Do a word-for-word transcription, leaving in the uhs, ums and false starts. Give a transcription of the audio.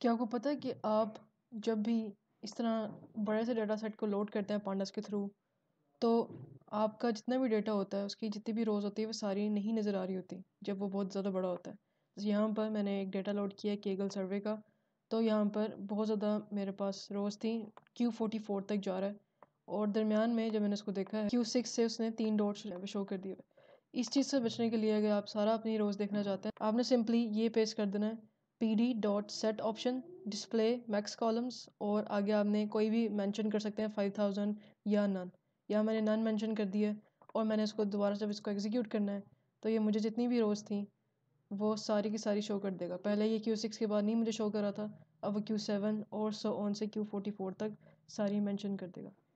क्या आपको पता है कि आप जब भी इस तरह बड़े से डाटा सेट को लोड करते हैं पांडास के थ्रू, तो आपका जितना भी डाटा होता है उसकी जितनी भी रोज़ होती है वो सारी नहीं नज़र आ रही होती जब वो बहुत ज़्यादा बड़ा होता है। जैसे यहाँ पर मैंने एक डाटा लोड किया है केगल सर्वे का, तो यहाँ पर बहुत ज़्यादा मेरे पास रोज़ थी, क्यू फोर्टी फोर तक जा रहा है, और दरमियान में जब मैंने उसको देखा है क्यू सिक्स से उसने तीन डॉट्स शो कर दिए। इस चीज़ से बचने के लिए अगर आप सारा अपनी रोज़ देखना चाहते हैं, आपने सिंपली ये पेश कर देना है P D dot set option, display max columns, और आगे आपने कोई भी मेंशन कर सकते हैं फाइव थाउजेंड या नन। या मैंने नन मेंशन कर दिया और मैंने इसको दोबारा जब इसको एग्जीक्यूट करना है तो ये मुझे जितनी भी रोज़ थी वो सारी की सारी शो कर देगा। पहले ये क्यू सिक्स के बाद नहीं मुझे शो कर रहा था, अब वो क्यू सेवन और सो ऑन से क्यू फोर्टी फोर तक सारी मेंशन कर देगा।